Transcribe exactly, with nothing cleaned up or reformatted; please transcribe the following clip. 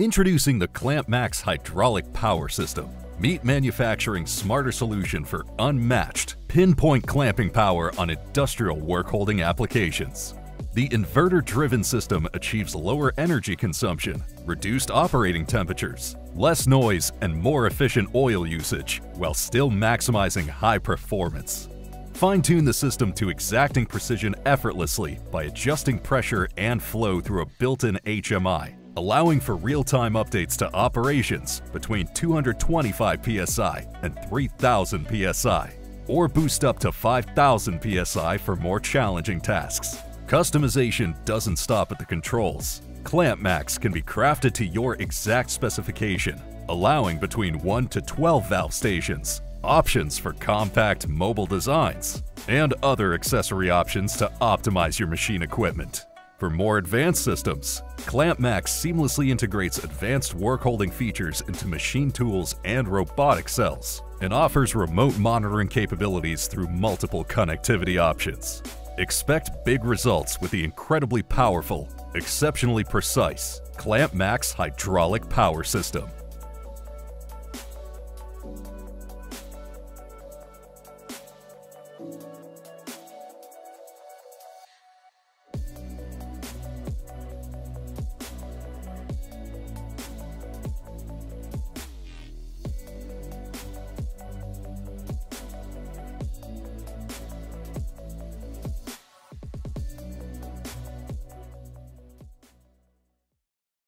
Introducing the ClampMax hydraulic power system. Meet manufacturing's smarter solution for unmatched, pinpoint clamping power on industrial workholding applications. The inverter-driven system achieves lower energy consumption, reduced operating temperatures, less noise, and more efficient oil usage, while still maximizing high performance. Fine-tune the system to exacting precision effortlessly by adjusting pressure and flow through a built-in H M I, allowing for real-time updates to operations between two hundred twenty-five P S I and three thousand P S I, or boost up to five thousand P S I for more challenging tasks. Customization doesn't stop at the controls. ClampMax can be crafted to your exact specification, allowing between one to twelve valve stations, options for compact mobile designs, and other accessory options to optimize your machine equipment. For more advanced systems, ClampMax seamlessly integrates advanced workholding features into machine tools and robotic cells, and offers remote monitoring capabilities through multiple connectivity options. Expect big results with the incredibly powerful, exceptionally precise ClampMax hydraulic power system.